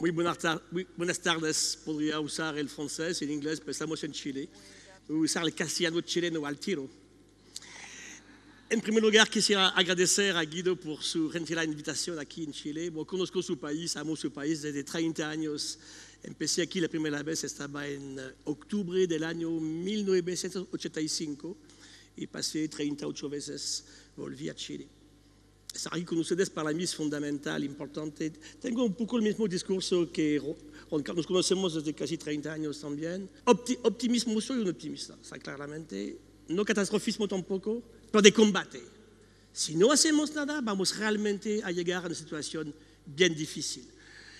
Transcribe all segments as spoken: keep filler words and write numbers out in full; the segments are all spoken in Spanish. Oui, buenas tardes. Podría usar el francés, el inglés, pero estamos en Chile. Voy a usar el castellano chileno al tiro. En primer lugar, quisiera agradecer a Guido por su gentil invitación aquí en Chile. Bueno, conozco su país, amo su país desde treinta años. Empecé aquí la primera vez, estaba en octubre del año mil novecientos ochenta y cinco y pasé treinta y ocho veces, volví a Chile. Estar aquí con ustedes para mí es fundamental, importante. Tengo un poco el mismo discurso que Ron Carlock, nos conocemos desde casi treinta años también. Opti optimismo, soy un optimista, está claramente. No catastrofismo tampoco. Pero de combate. Si no hacemos nada, vamos realmente a llegar a una situación bien difícil.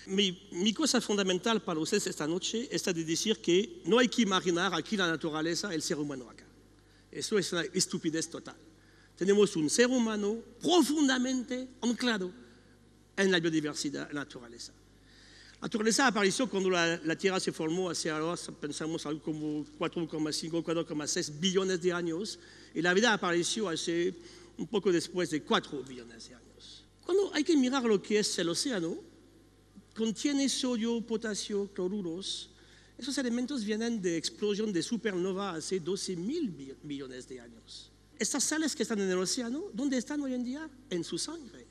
Mi, mi cosa fundamental para ustedes esta noche es de decir que no hay que imaginar aquí la naturaleza, el ser humano acá. Eso es una estupidez total. Tenemos un ser humano profundamente anclado en la biodiversidad, en la naturaleza. La naturaleza apareció cuando la, la Tierra se formó hace ahora, pensamos, algo como cuatro coma cinco, cuatro coma seis billones de años, y la vida apareció hace un poco después de cuatro billones de años. Cuando hay que mirar lo que es el océano, contiene sodio, potasio, cloruros. Esos elementos vienen de explosión de supernova hace doce mil millones de años. Estas sales que están en el océano, ¿dónde están hoy en día? En su sangre.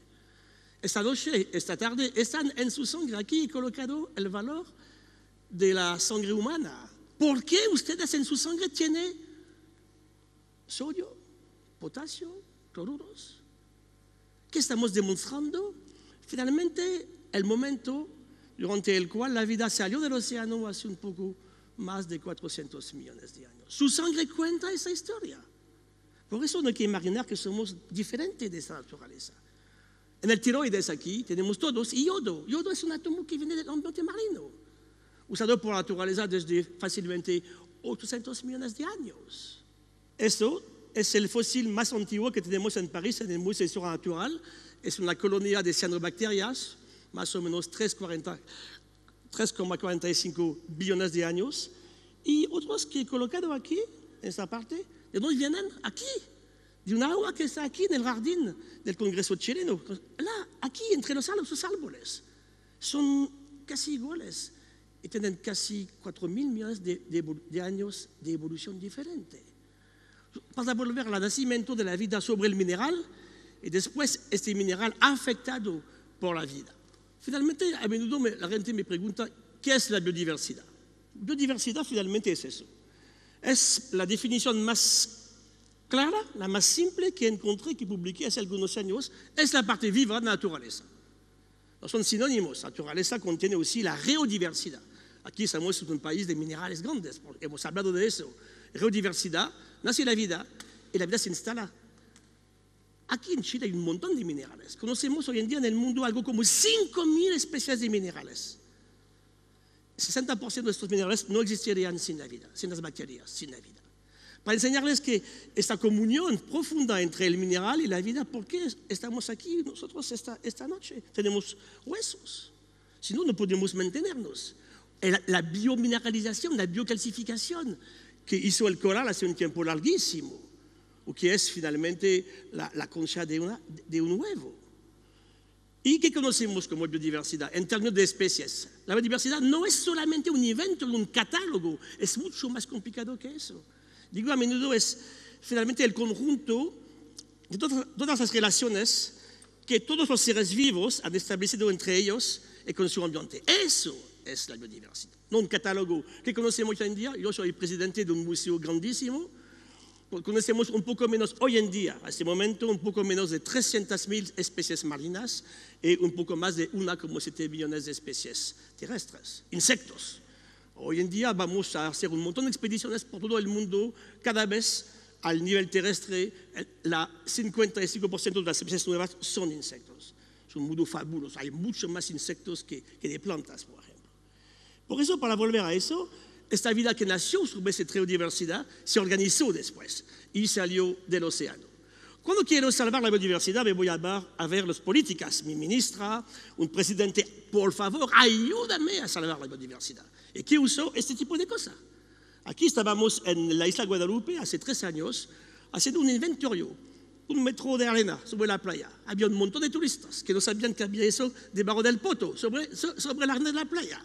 Esta noche, esta tarde, están en su sangre. Aquí he colocado el valor de la sangre humana. ¿Por qué ustedes en su sangre tienen sodio, potasio, cloruros? ¿Qué estamos demostrando? Finalmente, el momento durante el cual la vida salió del océano hace un poco más de cuatrocientos millones de años. Su sangre cuenta esa historia. Por eso no hay que imaginar que somos diferentes de esta naturaleza. En el tiroides aquí tenemos todos yodo. Yodo es un átomo que viene del ambiente marino, usado por la naturaleza desde fácilmente ochocientos millones de años. Esto es el fósil más antiguo que tenemos en París, en el Museo de Historia Natural. Es una colonia de cianobacterias, más o menos tres coma cuarenta y cinco billones de años. Y otros que he colocado aquí, en esta parte, de dónde vienen aquí. De un agua que está aquí en el jardín del Congreso chileno, là, aquí, entre los árboles. Son casi iguales y tienen casi cuatro mil millones de, de, de años de evolución diferente. Para volver al nacimiento de la vida sobre el mineral y después este mineral afectado por la vida. Finalmente, a menudo me, la gente me pregunta, ¿qué es la biodiversidad? Biodiversidad finalmente es eso. Es la definición más clara, la más simple que encontré, que publiqué hace algunos años, es la parte viva de la naturaleza. No son sinónimos, la naturaleza contiene aussi la geodiversidad. Aquí estamos en un país de minerales grandes, porque hemos hablado de eso. Geodiversidad, nace la vida y la vida se instala. Aquí en Chile hay un montón de minerales. Conocemos hoy en día en el mundo algo como cinco mil especies de minerales. sesenta por ciento de estos minerales no existirían sin la vida, sin las bacterias, sin la vida. Para enseñarles que esta comunión profunda entre el mineral y la vida, ¿por qué estamos aquí nosotros esta, esta noche? Tenemos huesos, si no, no podemos mantenernos. La, la biomineralización, la biocalcificación que hizo el coral hace un tiempo larguísimo, o que es finalmente la, la concha de, una, de un huevo. ¿Y qué conocemos como biodiversidad en términos de especies? La biodiversidad no es solamente un evento, un catálogo, es mucho más complicado que eso. Digo, a menudo es finalmente el conjunto de todas, todas las relaciones que todos los seres vivos han establecido entre ellos y con su ambiente. Eso es la biodiversidad, no un catálogo que conocemos hoy en día. Yo soy presidente de un museo grandísimo, conocemos un poco menos hoy en día, a este momento, un poco menos de trescientas mil especies marinas y un poco más de uno coma siete billones de especies terrestres, insectos. Hoy en día vamos a hacer un montón de expediciones por todo el mundo, cada vez al nivel terrestre, el cincuenta y cinco por ciento de las especies nuevas son insectos. Es un mundo fabuloso, hay mucho más insectos que, que de plantas, por ejemplo. Por eso, para volver a eso, esta vida que nació sobre esta biodiversidad se organizó después y salió del océano. Cuando quiero salvar la biodiversidad, me voy a ver, a ver las políticas. Mi ministra, un presidente, por favor, ayúdame a salvar la biodiversidad. ¿Y qué uso? Este tipo de cosas. Aquí estábamos en la isla Guadalupe hace tres años haciendo un inventario un metro de arena sobre la playa. Había un montón de turistas que no sabían que había eso debajo del poto, sobre, sobre la arena de la playa.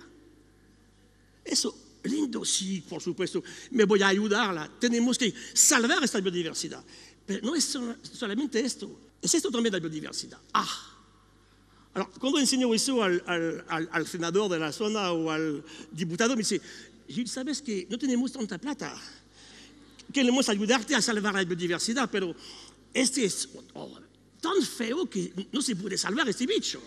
Eso, lindo, sí, por supuesto, me voy a ayudarla. Tenemos que salvar esta biodiversidad. Pero no es solamente esto, es esto también la biodiversidad. Ah. Alors, cuando enseño eso al, al, al, al senador de la zona o al diputado, me dice, Gilles, sabes que no tenemos tanta plata. Queremos ayudarte a salvar la biodiversidad, pero este es oh, tan feo que no se puede salvar este bicho.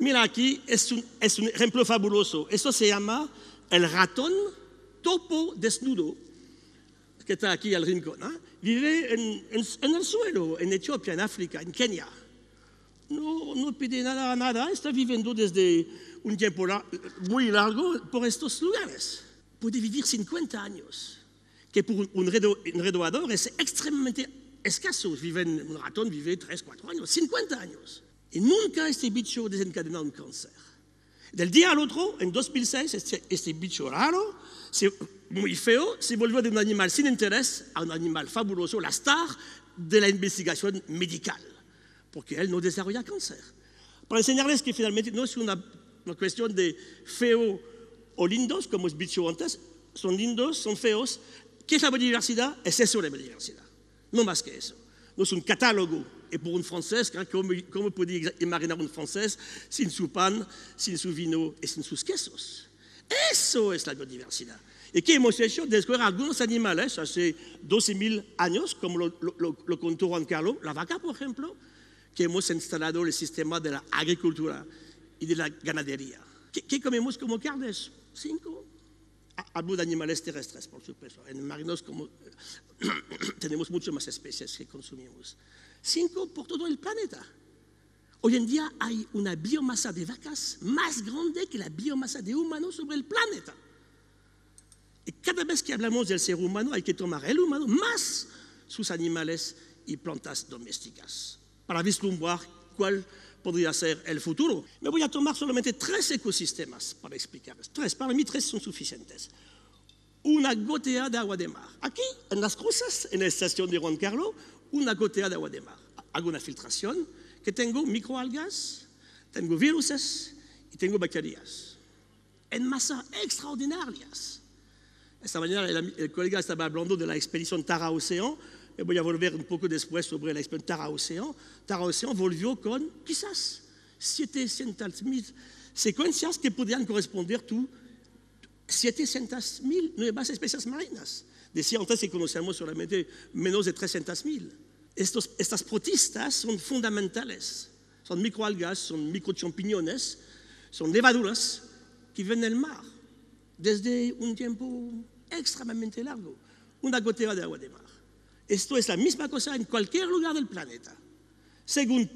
Mira aquí, es un, es un ejemplo fabuloso. Esto se llama el ratón topo desnudo, que está aquí al rincón, ¿eh? Vive en, en, en el suelo, en Etiopía, en África, en Kenia. No, no pide nada, nada, está viviendo desde un tiempo lar- muy largo por estos lugares. Puede vivir cincuenta años, que por un enredador es extremadamente escaso. Viven, un ratón vive tres, cuatro años, cincuenta años. Y nunca este bicho desencadena un cáncer. Del día al otro, en dos mil seis, este, este bicho raro, se, muy feo, se volvió de un animal sin interés a un animal fabuloso, la star de la investigación medical, porque él no desarrolla cáncer. Para enseñarles que finalmente no es una, una cuestión de feo o lindos, como os he dicho antes, son lindos, son feos. ¿Qué es la biodiversidad? Es eso la biodiversidad, no más que eso. No es un catálogo. Et pour une Française, comment peut-on imaginer une Française sans son pain, sans son vino et sans sus quesos? Eso es la biodiversidad. Y que hemos hecho descubrir algunos animales hace doce mil años, como lo, lo, lo contó Ron Carlock, la vaca, por ejemplo, que hemos instalado el sistema de la agricultura y de la ganadería. ¿Qué, qué comemos como carnes? Cinco. Hablo de animales terrestres, por supuesto. En marinos como, tenemos muchas más especies que consumimos. Cinco por todo el planeta. Hoy en día hay una biomasa de vacas más grande que la biomasa de humanos sobre el planeta. Y cada vez que hablamos del ser humano hay que tomar el humano más sus animales y plantas domésticas para vislumbrar cuál podría ser el futuro. Me voy a tomar solamente tres ecosistemas para explicarles. Tres, para mí tres son suficientes. Una gotea de agua de mar. Aquí, en Las Cruces, en la estación de Ron Carlock, una gotea de agua de mar. Hago una filtración que tengo microalgas, tengo viruses y tengo bacterias. En masas extraordinarias. Esta mañana el, el colega estaba hablando de la expedición Tara Océan. Me voy a volver un poco después sobre la expedición Tara Océan. Tara Océan volvió con quizás setecientas mil secuencias que podían corresponder tú setecientas mil nuevas especies marinas. Decía antes que conocemos solamente menos de trescientas mil. Estas protistas son fundamentales. Son microalgas, son microchampiñones, son levaduras que viven en el mar desde un tiempo extremadamente largo. Una gotera de agua de mar. Esto es la misma cosa en cualquier lugar del planeta. Según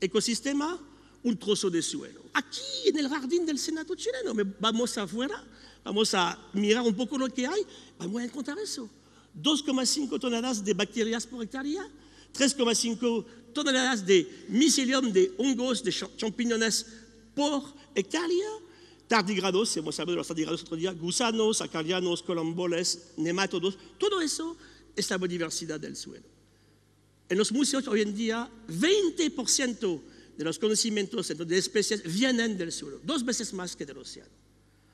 ecosistema, un trozo de suelo. Aquí, en el jardín del Senado chileno, vamos afuera, vamos a mirar un poco lo que hay, vamos a encontrar eso. dos coma cinco toneladas de bacterias por hectárea, tres coma cinco toneladas de micelium, de hongos, de champiñones por hectárea, tardigrados, hemos hablado de los tardigrados otro día, gusanos, acarianos, colomboles, nematodos, todo eso es la biodiversidad del suelo. En los museos hoy en día, veinte por ciento de los conocimientos de especies vienen del suelo, dos veces más que del océano.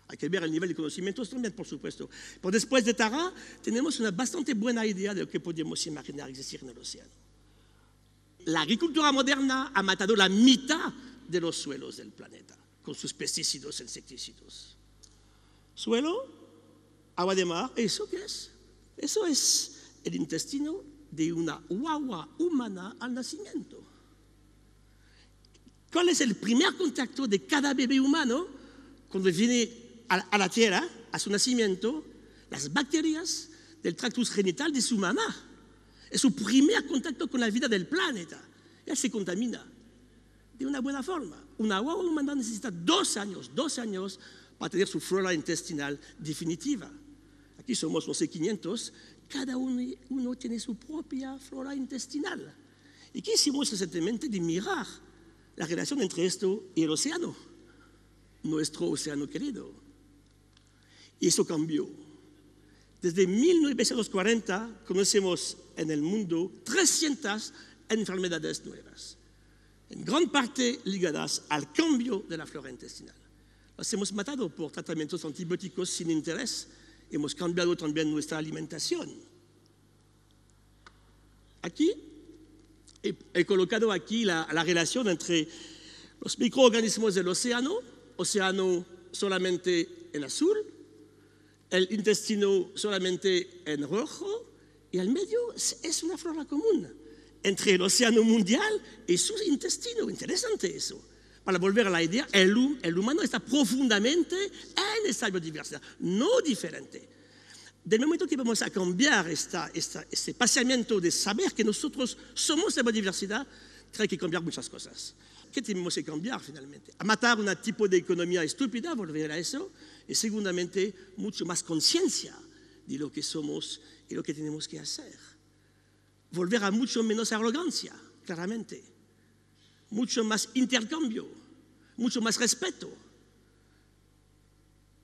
Hay que ver el nivel de conocimientos también, por supuesto. Pero después de Tara, tenemos una bastante buena idea de lo que podemos imaginar existir en el océano. La agricultura moderna ha matado la mitad de los suelos del planeta, con sus pesticidas, insecticidas. Suelo, agua de mar, ¿eso qué es? Eso es el intestino de una guagua humana al nacimiento. ¿Cuál es el primer contacto de cada bebé humano cuando viene a la tierra, a su nacimiento? Las bacterias del tractus genital de su mamá. Es su primer contacto con la vida del planeta. Él se contamina de una buena forma. Una guagua humana necesita dos años, dos años para tener su flora intestinal definitiva. Aquí somos, no sé, quinientos. Cada uno, uno tiene su propia flora intestinal. ¿Y qué hicimos recientemente? De mirar la relación entre esto y el océano. Nuestro océano querido. Y eso cambió. Desde mil novecientos cuarenta conocemos en el mundo trescientas enfermedades nuevas, en gran parte ligadas al cambio de la flora intestinal. Las hemos matado por tratamientos antibióticos sin interés, hemos cambiado también nuestra alimentación. Aquí he, he colocado aquí la, la relación entre los microorganismos del océano, océano solamente en azul, el intestino solamente en rojo, y al medio es una flora común entre el océano mundial y su intestino. Interesante eso. Para volver a la idea, el, el humano está profundamente en esta biodiversidad, no diferente. Del momento que vamos a cambiar esta, esta, este paseamiento de saber que nosotros somos la biodiversidad, creo que cambiar muchas cosas. ¿Qué tenemos que cambiar finalmente? A matar un tipo de economía estúpida, volver a eso, y seguramente mucho más conciencia de lo que somos y lo que tenemos que hacer. Volver a mucho menos arrogancia, claramente. Mucho más intercambio, mucho más respeto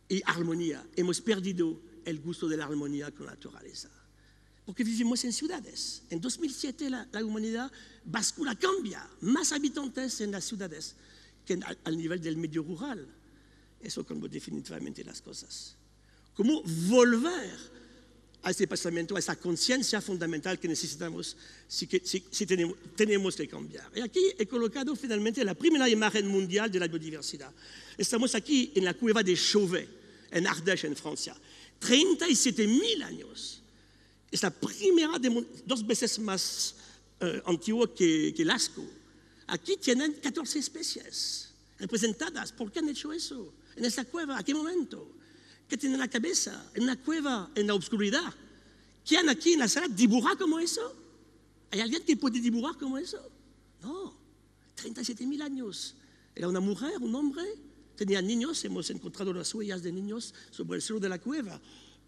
y armonía. Hemos perdido el gusto de la armonía con la naturaleza, porque vivimos en ciudades. En dos mil siete la, la humanidad bascula, cambia, más habitantes en las ciudades que en, al, al nivel del medio rural. Eso cambia definitivamente las cosas. ¿Cómo volver a ese pensamiento, a esa conciencia fundamental que necesitamos si, que, si, si tenemos, tenemos que cambiar? Y aquí he colocado finalmente la primera imagen mundial de la biodiversidad. Estamos aquí en la cueva de Chauvet, en Ardèche, en Francia. treinta y siete mil años. Es la primera, dos veces más eh, antigua que, que Lascaux. Aquí tienen catorce especies representadas. ¿Por qué han hecho eso? ¿En esta cueva? ¿A qué momento? ¿Qué tienen en la cabeza? ¿En una cueva? ¿En la oscuridad? ¿Quién aquí en la sala dibuja como eso? ¿Hay alguien que puede dibujar como eso? No. treinta y siete mil años. Era una mujer, un hombre. Tenía niños, hemos encontrado las huellas de niños sobre el suelo de la cueva.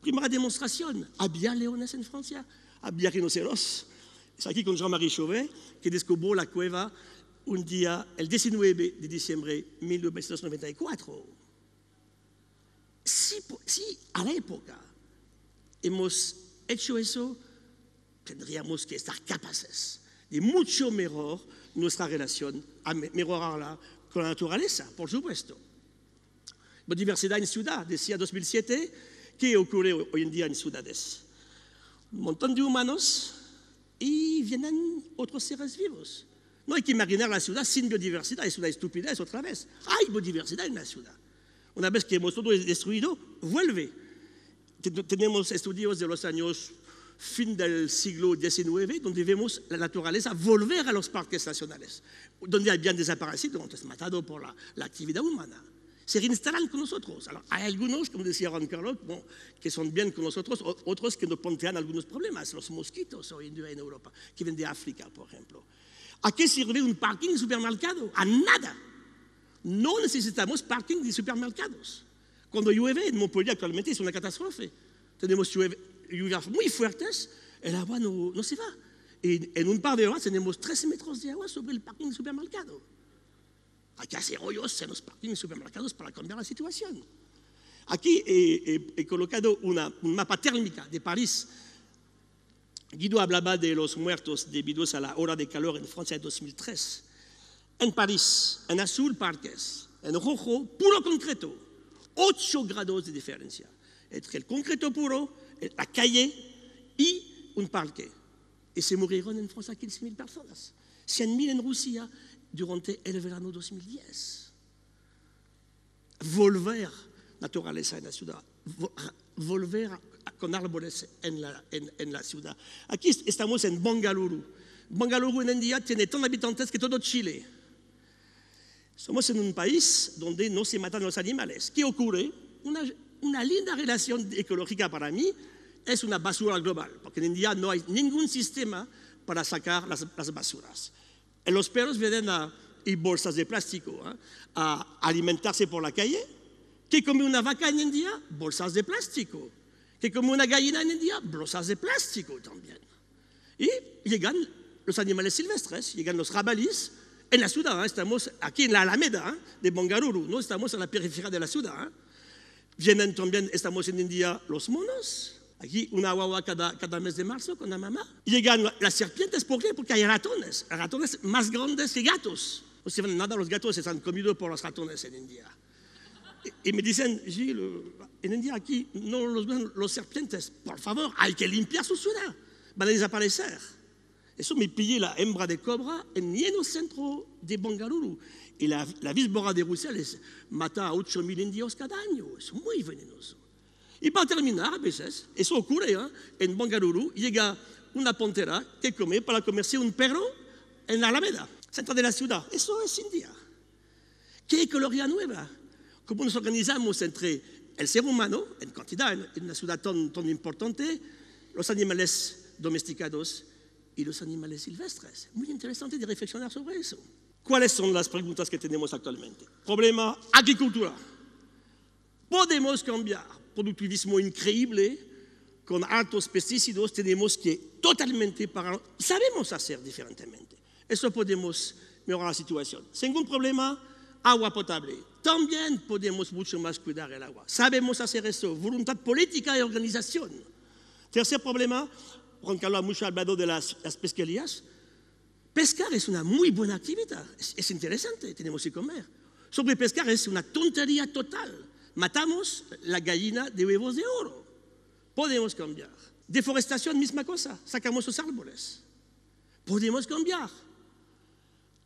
Primera demostración, había leones en Francia, había rinoceros. Es aquí con Jean-Marie Chauvet que descubrió la cueva un día, el diecinueve de diciembre de mil novecientos noventa y cuatro. Si, si a la época hemos hecho eso, tendríamos que estar capaces de mucho mejor nuestra relación, a mejorarla con la naturaleza, por supuesto. Biodiversidad en ciudad, decía dos mil siete, ¿qué ocurre hoy en día en ciudades? Un montón de humanos y vienen otros seres vivos. No hay que imaginar la ciudad sin biodiversidad, es una estupidez otra vez. Hay biodiversidad en la ciudad. Una vez que hemos todo destruido, vuelve. Tenemos estudios de los años fin del siglo diecinueve, donde vemos la naturaleza volver a los parques nacionales, donde habían desaparecido, antes matado por la, la actividad humana. Se reinstalan con nosotros. Alors, hay algunos, como decía Ron Carlock, bon, que son bien con nosotros, otros que nos plantean algunos problemas, los mosquitos hoy en día en Europa, que vienen de África, por ejemplo. ¿A qué sirve un parking de supermercado? A nada. No necesitamos parking de supermercados. Cuando llueve en Montpellier actualmente es una catástrofe. Tenemos lluvias muy fuertes, el agua no, no se va. Y en un par de horas tenemos trece metros de agua sobre el parking de supermercado. Hay que hacer hoyos en los parkings de supermercados para cambiar la situación. Aquí he, he, he colocado una, un mapa térmica de París. Guido hablaba de los muertos debidos a la ola de calor en Francia en dos mil tres. En París, en azul parques, en rojo puro concreto, ocho grados de diferencia entre el concreto puro, la calle y un parque. Y se murieron en Francia quince mil personas, cien mil en Rusia durante el verano dos mil diez. Volver naturaleza en la ciudad, volver con árboles en la, en, en la ciudad. Aquí estamos en Bengaluru. Bengaluru en India tiene tantos habitantes que todo Chile. Somos en un país donde no se matan los animales. ¿Qué ocurre? Una, una linda relación ecológica para mí es una basura global, porque en India no hay ningún sistema para sacar las, las basuras. Los perros vienen a, y bolsas de plástico, ¿eh? a alimentarse por la calle. ¿Qué come una vaca en India? Bolsas de plástico. ¿Qué come una gallina en India? Bolsas de plástico también. Y llegan los animales silvestres, llegan los jabalíes. En la ciudad, ¿eh? estamos aquí en la Alameda, ¿eh? de Bengaluru, no estamos en la periferia de la ciudad. ¿eh? Vienen también, estamos en India, los monos. Aquí una guagua cada, cada mes de marzo con la mamá. Llegan las serpientes, ¿por qué? Porque hay ratones, ratones más grandes que gatos. No saben nada, los gatos se han comido por los ratones en India. Y, y me dicen, Gilles, en India aquí no los ven los serpientes, por favor, hay que limpiar su ciudad, van a desaparecer. Eso me pillé la hembra de cobra en lleno centro de Bengaluru. Y la, la víbora de Bruselas mata a ocho mil indios cada año, es muy venenoso. Y para terminar, a veces, eso ocurre, ¿eh? En Bengaluru llega una pantera que come para comerse un perro en la Alameda, centro de la ciudad. Eso es India. ¿Qué ecología nueva? ¿Cómo nos organizamos entre el ser humano, en cantidad, en una ciudad tan, tan importante, los animales domesticados y los animales silvestres? Muy interesante de reflexionar sobre eso. ¿Cuáles son las preguntas que tenemos actualmente? Problema agricultura. ¿Podemos cambiar? Productivismo increíble, con altos pesticidas, tenemos que totalmente parar. Sabemos hacer diferentemente. Eso podemos mejorar la situación. Segundo problema, agua potable. También podemos mucho más cuidar el agua. Sabemos hacer eso. Voluntad política y organización. Tercer problema, Ron Carlock mucho ha hablado de las, las pesquerías. Pescar es una muy buena actividad. Es, es interesante, tenemos que comer. Sobre pescar es una tontería total. Matamos la gallina de huevos de oro. Podemos cambiar. Deforestación, misma cosa. Sacamos los árboles. Podemos cambiar.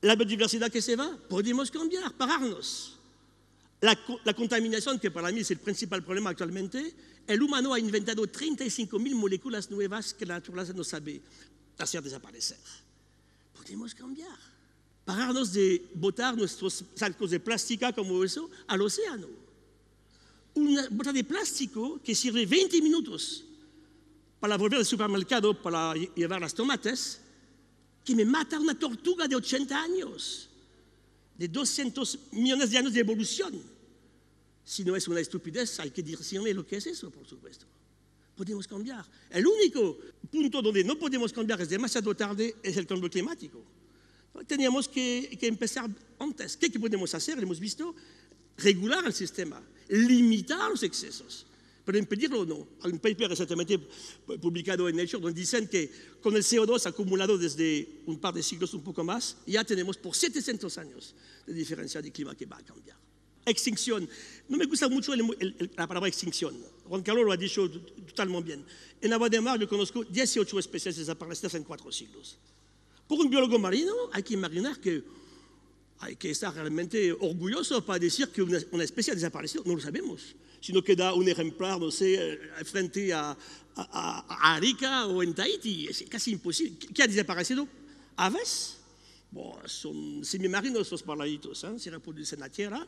La biodiversidad que se va, podemos cambiar, pararnos. La, la contaminación, que para mí es el principal problema actualmente, el humano ha inventado treinta y cinco mil moléculas nuevas que la naturaleza no sabe hacer desaparecer. Podemos cambiar. Pararnos de botar nuestros sacos de plástica como eso al océano. Una bota de plástico que sirve veinte minutos para volver al supermercado para llevar las tomates, que me mata una tortuga de ochenta años, de doscientos millones de años de evolución. Si no es una estupidez, hay que decirme lo que es eso, por supuesto. Podemos cambiar. El único punto donde no podemos cambiar es demasiado tarde es el cambio climático. Teníamos que, que empezar antes. ¿Qué podemos hacer? Hemos visto regular el sistema. Limitar los excesos, pero impedirlo no. Hay un paper recientemente publicado en Nature donde dicen que con el C O dos acumulado desde un par de siglos, un poco más, ya tenemos por setecientos años de diferencia de clima que va a cambiar. Extinción. No me gusta mucho el, el, la palabra extinción. Ron Carlock lo ha dicho totalmente bien. En Agua de Mar yo conozco dieciocho especies desaparecidas en cuatro siglos. Por un biólogo marino hay que imaginar que hay que estar realmente orgulloso para decir que una, una especie ha desaparecido. No lo sabemos. Si no queda un ejemplar, no sé, frente a, a, a Arica o en Tahití, es casi imposible. ¿Qué ha desaparecido? ¿Aves? Bueno, son semimarinos los parladitos, ¿eh? Se reproducen en la tierra.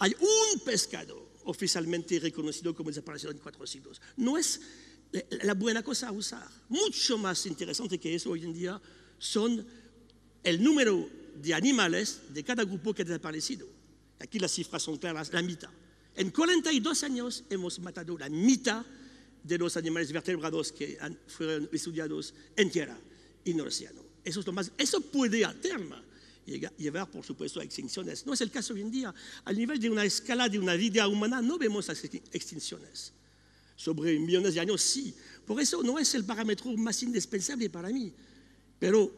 Hay un pescado oficialmente reconocido como desaparecido en cuatro siglos. No es la buena cosa a usar. Mucho más interesante que eso hoy en día son el número de animales de cada grupo que ha desaparecido. Aquí las cifras son claras, la mitad. En cuarenta y dos años hemos matado la mitad de los animales vertebrados que han, fueron estudiados en tierra y en el océano. Eso es lo más, eso puede a termo llevar, por supuesto, a extinciones. No es el caso hoy en día. Al nivel de una escala de una vida humana no vemos las extinciones. Sobre millones de años sí. Por eso no es el parámetro más indispensable para mí. Pero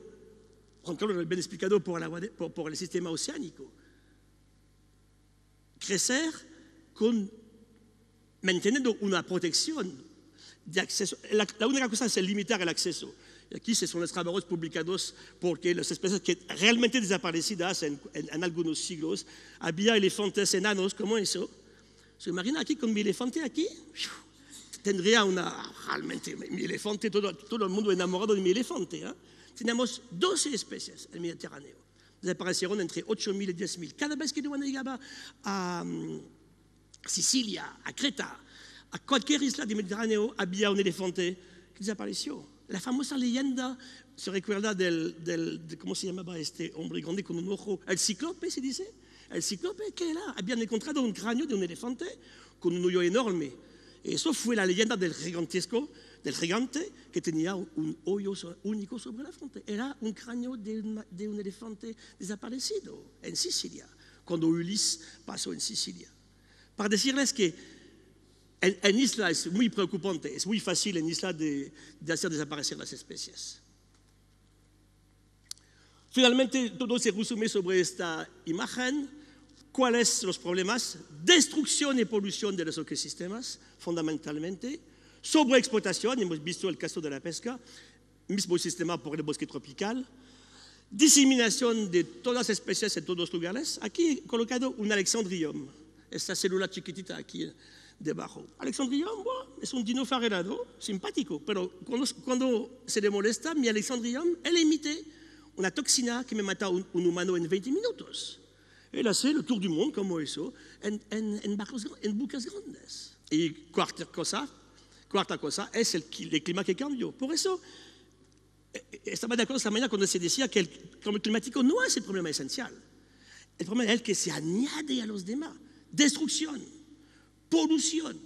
Ron Carlock lo bien explicado por el, por, por el sistema oceánico. Crecer con, manteniendo una protección de acceso. La, la única cosa es limitar el acceso. Y aquí se son los trabajos publicados porque las especies que realmente desaparecidas en, en, en algunos siglos, había elefantes enanos como eso. ¿Se imagina aquí con mi elefante aquí? Tendría una, realmente mi elefante, todo, todo el mundo enamorado de mi elefante, ¿eh? Tenemos doce especies en el Mediterráneo. Desaparecieron entre ocho mil y diez mil. Cada vez que Luana llegaba a Sicilia, a Creta, a cualquier isla del Mediterráneo, había un elefante que desapareció. La famosa leyenda se recuerda del, del de, ¿cómo se llamaba este hombre grande con un ojo? El cíclope, se dice. El cíclope, ¿qué era? Habían encontrado un cráneo de un elefante con un hoyo enorme. Eso fue la leyenda del gigantesco, del gigante que tenía un hoyo único sobre la frente. Era un cráneo de, una, de un elefante desaparecido en Sicilia, cuando Ulises pasó en Sicilia. Para decirles que En isla es muy preocupante, es muy fácil en isla de, de hacer desaparecer las especies. Finalmente, todo se resume sobre esta imagen. ¿Cuáles son los problemas? Destrucción y polución de los ecosistemas, fundamentalmente. Sobreexplotación, hemos visto el caso de la pesca, mismo sistema por el bosque tropical. Diseminación de todas las especies en todos los lugares. Aquí he colocado un Alexandrium, esta célula chiquitita aquí debajo. Alexandrium, bueno, es un dinofarelado simpático, pero cuando, cuando se le molesta, mi Alexandrium, él emite una toxina que me mata a un, un humano en veinte minutos. Él hace el tour du monde como eso en, en, en, barcos, en buques grandes. Y cuarta cosa, cuarta cosa es el, el clima que cambió. Por eso estaba de acuerdo esta mañana cuando se decía que el cambio climático no es el problema esencial. El problema es el que se añade a los demás. Destrucción, polución,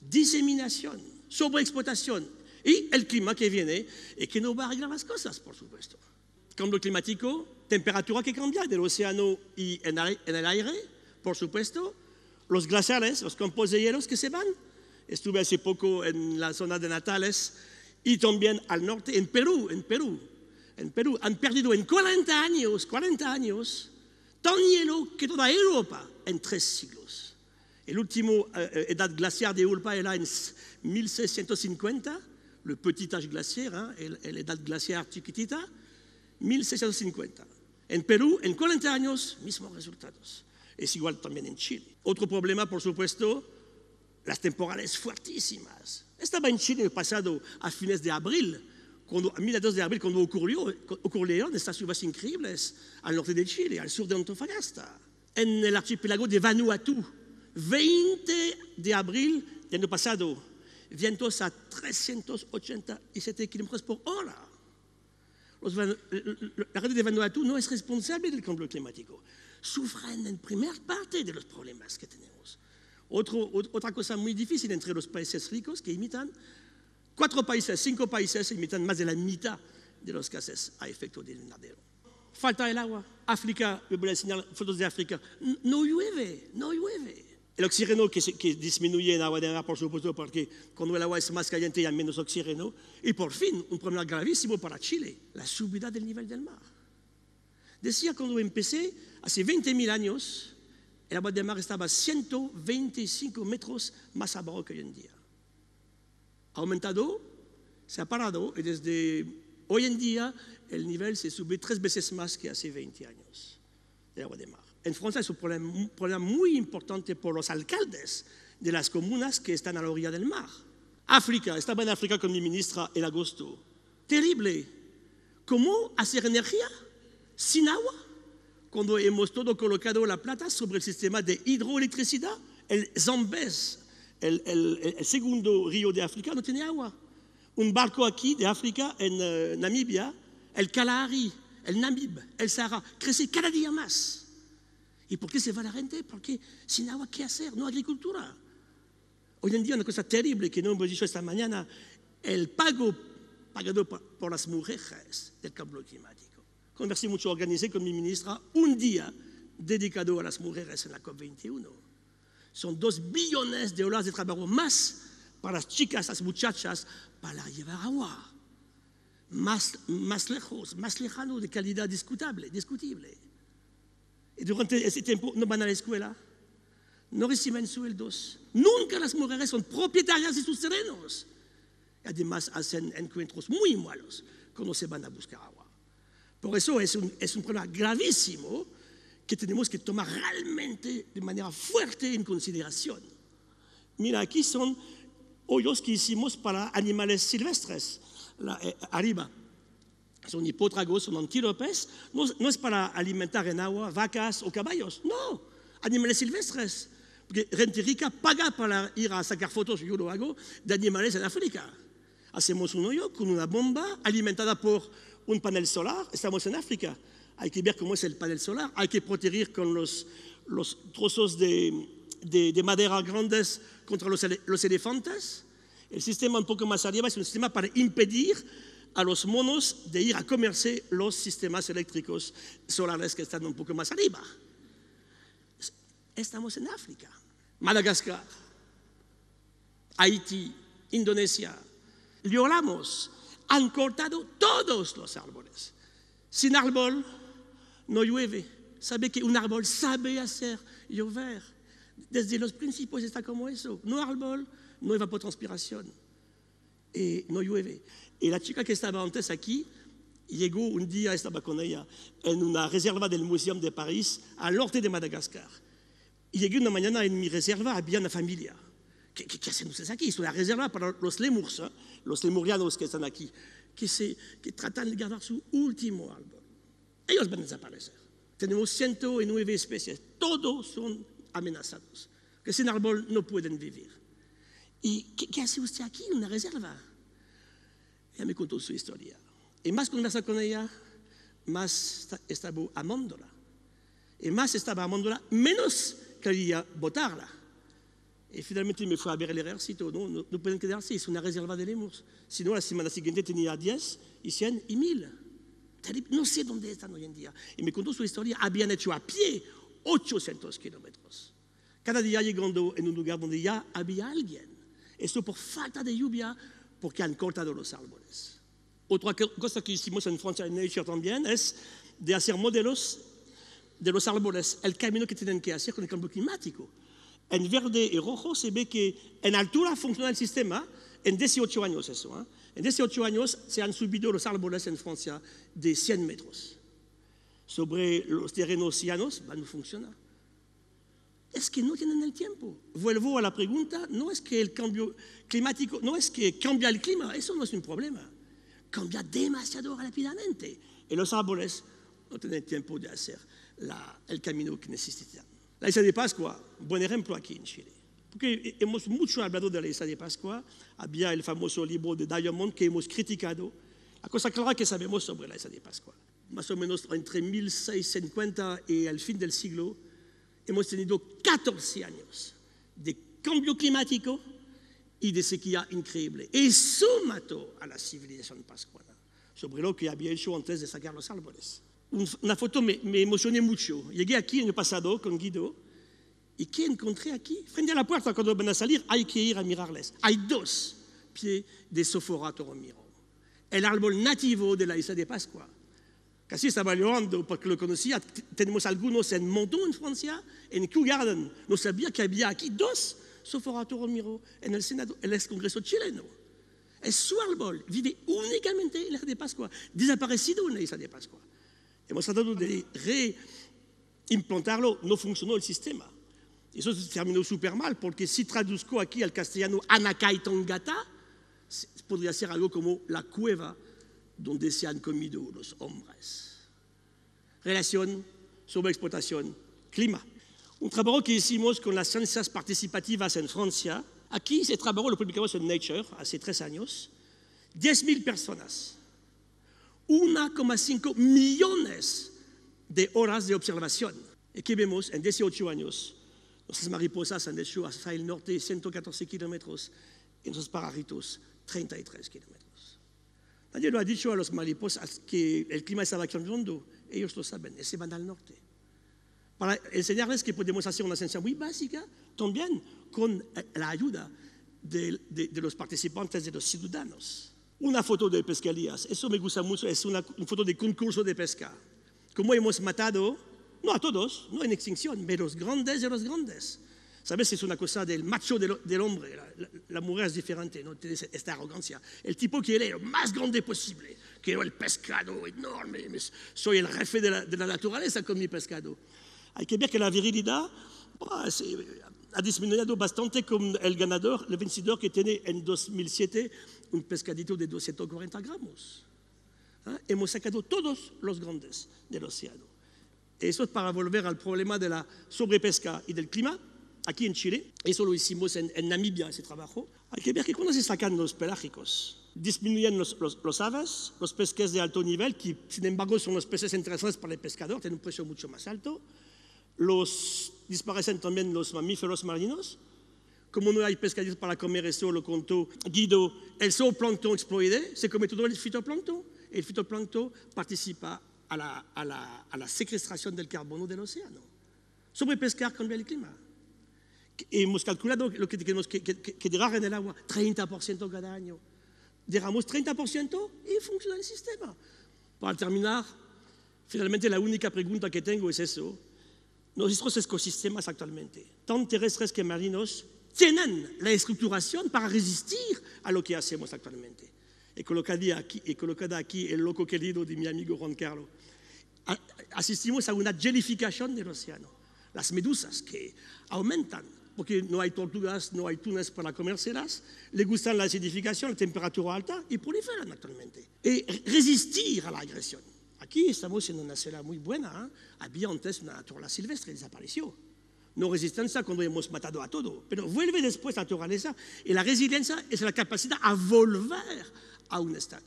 diseminación, sobreexplotación y el clima que viene y que no va a arreglar las cosas, por supuesto. Cambio climático, temperatura que cambia del océano y en el aire, por supuesto, los glaciares, los campos de hielos que se van. Estuve hace poco en la zona de Natales y también al norte, en Perú, en Perú, en Perú. Han perdido en cuarenta años, cuarenta años, tan hielo que toda Europa en tres siglos. El último eh, edad glaciar de Europa era en mil seiscientos cincuenta, le petit âge glaciaire, hein, el, el edad glaciar chiquitita, mil seiscientos cincuenta. En Perú, en cuarenta años, mismos resultados. Es igual también en Chile. Otro problema, por supuesto, las temporales fuertísimas. Estaba en Chile el pasado, a fines de abril, cuando, a mediados de abril, cuando ocurrió, ocurrieron estas lluvias increíbles al norte de Chile, al sur de Antofagasta. En el archipiélago de Vanuatu, veinte de abril del año pasado, vientos a trescientos ochenta y siete kilómetros por hora. La red de Vanuatu no es responsable del cambio climático. Sufren en primer parte de los problemas que tenemos. Otro, otra cosa muy difícil entre los países ricos que imitan, cuatro países, cinco países imitan más de la mitad de los gases a efecto del invernadero. Falta el agua. África, yo voy a enseñar fotos de África. No llueve, no llueve. El oxígeno que, que disminuye en agua de mar, por supuesto, porque cuando el agua es más caliente hay menos oxígeno. Y por fin, un problema gravísimo para Chile, la subida del nivel del mar. Decía cuando empecé, hace veinte mil años, el agua de mar estaba ciento veinticinco metros más abajo que hoy en día. Ha aumentado, se ha parado, y desde hoy en día el nivel se sube tres veces más que hace veinte años, el agua de mar. En Francia es un problema, un problema muy importante por los alcaldes de las comunas que están a la orilla del mar. África, estaba en África con mi ministra en agosto. Terrible. ¿Cómo hacer energía sin agua? Cuando hemos todo colocado la plata sobre el sistema de hidroelectricidad, el Zambés, el, el, el segundo río de África, no tiene agua. Un barco aquí de África, en eh, Namibia, el Kalahari, el Namib, el Sahara, crece cada día más. ¿Y por qué se va la gente? Porque sin agua, ¿qué hacer? No agricultura. Hoy en día una cosa terrible que no hemos dicho esta mañana, el pago pagado por, por las mujeres del cambio climático. Conversé mucho, organizé con mi ministra un día dedicado a las mujeres en la COP veintiuno. Son dos billones de dólares de trabajo más para las chicas, las muchachas, para llevar agua. Más, más lejos, más lejano de calidad discutible, discutible. Y durante ese tiempo no van a la escuela, no reciben sueldos. Nunca las mujeres son propietarias de sus terrenos. Y además hacen encuentros muy malos cuando se van a buscar agua. Por eso es un, es un problema gravísimo que tenemos que tomar realmente de manera fuerte en consideración. Mira, aquí son hoyos que hicimos para animales silvestres, la, eh, arriba. Son hipótragos, son antílopes, no, no es para alimentar en agua vacas o caballos, no, animales silvestres. Porque gente rica paga para ir a sacar fotos, yo lo hago, de animales en África. Hacemos un hoyo con una bomba alimentada por un panel solar, estamos en África. Hay que ver cómo es el panel solar, hay que proteger con los, los trozos de, de, de madera grandes contra los, ele, los elefantes. El sistema un poco más arriba es un sistema para impedir a los monos de ir a comerse los sistemas eléctricos solares que están un poco más arriba. Estamos en África. Madagascar, Haití, Indonesia, Liolamos, han cortado todos los árboles. Sin árbol no llueve. Sabe que un árbol sabe hacer llover. Desde los principios está como eso. No árbol, no evapotranspiración. Eh, no llueve. Y la chica que estaba antes aquí, llegó un día, estaba con ella en una reserva del Museo de París, al norte de Madagascar. Y llegué una mañana en mi reserva, había una familia. ¿Qué, qué, qué hacen ustedes aquí? Es una reserva para los lemurs, ¿eh? Los lemurianos que están aquí, que, se, que tratan de guardar su último árbol. Ellos van a desaparecer. Tenemos ciento nueve especies, todos son amenazados, que sin árbol no pueden vivir. ¿Y qué, qué hace usted aquí en una reserva? Ella me contó su historia. Y más conversaba con ella, más estaba amándola. Y más estaba amándola, menos quería botarla. Y finalmente me fue a ver el ejército. No, no, no pueden quedarse, es una reserva de lemurs. Si no, la semana siguiente tenía diez, y cien, y mil. No sé dónde están hoy en día. Y me contó su historia. Habían hecho a pie ochocientos kilómetros. Cada día llegando en un lugar donde ya había alguien. Esto por falta de lluvia, porque han cortado los árboles. Otra cosa que hicimos en Francia, en Nature también, es de hacer modelos de los árboles, el camino que tienen que hacer con el cambio climático. En verde y rojo se ve que en altura funciona el sistema, en dieciocho años eso. ¿eh? En dieciocho años se han subido los árboles en Francia de cien metros. Sobre los terrenos llanos va a no funcionar. Es que no tienen el tiempo. Vuelvo a la pregunta, no es que el cambio climático, no es que cambia el clima, eso no es un problema. Cambia demasiado rápidamente y los árboles no tienen tiempo de hacer la, el camino que necesitan. La isla de Pascua, buen ejemplo aquí en Chile, porque hemos mucho hablado de la isla de Pascua, había el famoso libro de Diamond que hemos criticado, la cosa clara que sabemos sobre la isla de Pascua. Más o menos entre mil seiscientos cincuenta y el fin del siglo, hemos tenido catorce años de cambio climático y de sequía increíble. Eso mató a la civilización pascuana, sobre lo que había hecho antes de sacar los árboles. Una foto me, me emocioné mucho. Llegué aquí en el pasado con Guido, ¿y qué encontré aquí? Frente a la puerta, cuando van a salir, hay que ir a mirarles. Hay dos pies de Sophora Toromiro, el árbol nativo de la isla de Pascua. Casi estaba llorando porque lo conocía. Tenemos algunos en Menton, en Francia, en Kew Garden. No sabía que había aquí dos Sophora Toromiro en el Senado, el ex Congreso chileno. Es su árbol, vive únicamente en la isla de Pascua, desaparecido en la isla de Pascua. Hemos tratado de reimplantarlo, no funcionó el sistema. Eso se terminó súper mal, porque si traduzco aquí al castellano Anacaitangata, podría ser algo como la cueva donde se han comido los hombres. Relación sobre explotación, clima. Un trabajo que hicimos con las ciencias participativas en Francia. Aquí ese trabajo lo publicamos en Nature hace tres años. diez mil personas, uno coma cinco millones de horas de observación. Y que vemos en dieciocho años, nuestras mariposas han hecho hacia el norte ciento catorce kilómetros y nuestros parásitos treinta y tres kilómetros. Nadie lo ha dicho a los mariposas que el clima estaba cambiando, ellos lo saben, y se van al norte. Para enseñarles que podemos hacer una ciencia muy básica, también con la ayuda de, de, de los participantes, de los ciudadanos. Una foto de pescarías, eso me gusta mucho, es una, una foto de concurso de pesca. Como hemos matado, no a todos, no en extinción, pero los grandes de los grandes. ¿Sabes? Es una cosa del macho del, del hombre, la, la, la mujer es diferente, no tiene esta arrogancia. El tipo que es lo más grande posible, quiero el pescado enorme, soy el jefe de la, de la naturaleza con mi pescado. Hay que ver que la virilidad pues, ha disminuido bastante con el ganador, el vencedor que tiene en dos mil siete un pescadito de doscientos cuarenta gramos. ¿Eh? Hemos sacado todos los grandes del océano. Eso es para volver al problema de la sobrepesca y del clima, aquí en Chile. Eso lo hicimos en, en Namibia, ese trabajo. Hay que ver que cuando se sacan los pelágicos, disminuyen los, los, los aves, los peces de alto nivel, que sin embargo son los peces interesantes para el pescador, tienen un precio mucho más alto. Los, desaparecen también los mamíferos marinos. Como no hay pescadillos para comer, eso lo contó Guido, el zooplancton exploide, se come todo el fitoplancton. El fitoplancton participa a la, a, la, a la secuestración del carbono del océano. Sobrepescar cambia el clima. hemos calculado lo que tenemos que, que, que tirar en el agua, treinta por ciento cada año. Derramos treinta por ciento y funciona el sistema. Para terminar, finalmente la única pregunta que tengo es eso. Nuestros ecosistemas actualmente, tanto terrestres que marinos, tienen la estructuración para resistir a lo que hacemos actualmente. He colocado aquí, he colocado aquí el loco querido de mi amigo Ron Carlock. Asistimos a una gelificación del océano. Las medusas que aumentan, porque no hay tortugas, no hay tunas para comérselas, les gustan la acidificación, la temperatura alta y proliferan actualmente. Y resistir a la agresión. Aquí estamos en una selva muy buena, ¿eh? Había antes una naturaleza silvestre, desapareció. No resistencia cuando hemos matado a todo, pero vuelve después la naturaleza y la resiliencia es la capacidad a volver a un estado.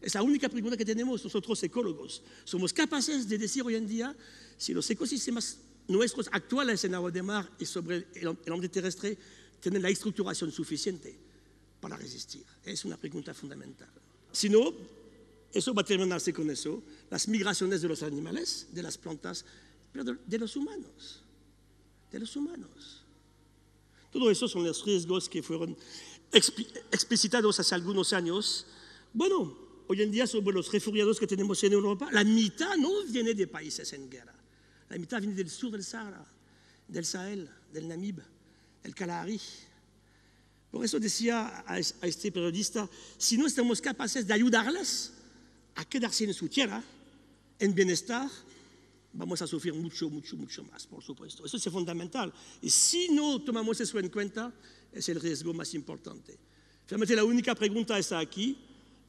Es la única pregunta que tenemos nosotros ecólogos. Somos capaces de decir hoy en día si los ecosistemas nuestros actuales en agua de mar y sobre el ambiente terrestre tienen la estructuración suficiente para resistir. Es una pregunta fundamental. Si no, eso va a terminarse con eso, las migraciones de los animales, de las plantas, pero de, de los humanos, de los humanos. Todo eso son los riesgos que fueron exp- explicitados hace algunos años. Bueno, hoy en día sobre los refugiados que tenemos en Europa, la mitad no viene de países en guerra. La mitad viene del sur del Sahara, del Sahel, del Namib, del Kalahari. Por eso decía a este periodista, si no estamos capaces de ayudarles a quedarse en su tierra, en bienestar, vamos a sufrir mucho, mucho, mucho más, por supuesto. Eso es fundamental. Y si no tomamos eso en cuenta, es el riesgo más importante. Finalmente, la única pregunta está aquí.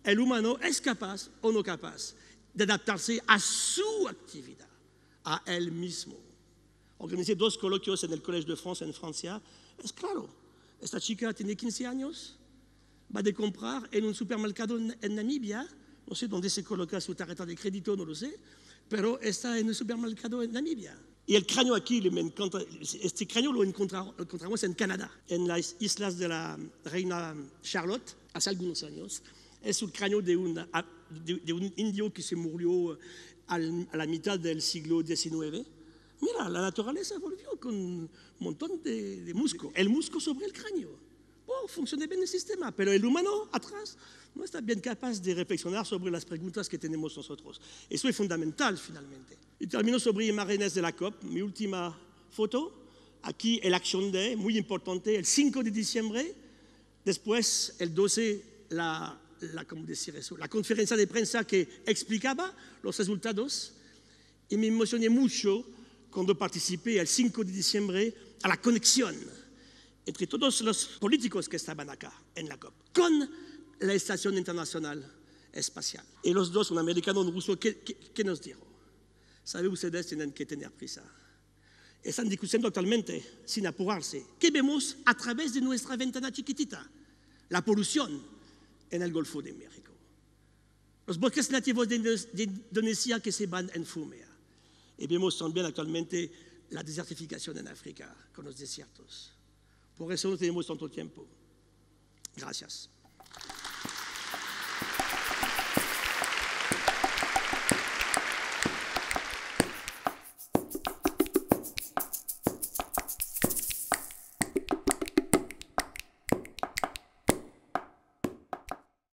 ¿El humano es capaz o no capaz de adaptarse a su actividad? A él mismo. Organizé dos coloquios en el Colegio de Francia, en Francia. Es claro, esta chica tiene quince años, va a comprar en un supermercado en Namibia, no sé dónde se coloca su tarjeta de crédito, no lo sé, pero está en un supermercado en Namibia. Y el cráneo aquí, me encanta, este cráneo lo encontramos en Canadá, en las islas de la Reina Charlotte, hace algunos años. Es el cráneo de, una, de, de un indio que se murió a la mitad del siglo diecinueve, mira, la naturaleza volvió con un montón de, de musgo, el musgo sobre el cráneo. Oh, funciona bien el sistema, pero el humano atrás no está bien capaz de reflexionar sobre las preguntas que tenemos nosotros. Eso es fundamental, finalmente. Y termino sobre imágenes de la COP, mi última foto. Aquí el Action Day, muy importante, el cinco de diciembre, después el doce, la... La, ¿cómo decir eso? La conferencia de prensa que explicaba los resultados y me emocioné mucho cuando participé el cinco de diciembre a la conexión entre todos los políticos que estaban acá en la COP con la Estación Internacional Espacial. Y los dos, un americano y un ruso, ¿qué, qué, qué nos dijo? ¿Sabe ustedes? Tienen que tener prisa. Están discutiendo actualmente, sin apurarse, ¿qué vemos a través de nuestra ventana chiquitita? La polución en el Golfo de México. Los bosques nativos de Indonesia que se van en fumea. Y vemos también actualmente la desertificación en África con los desiertos. Por eso no tenemos tanto tiempo. Gracias.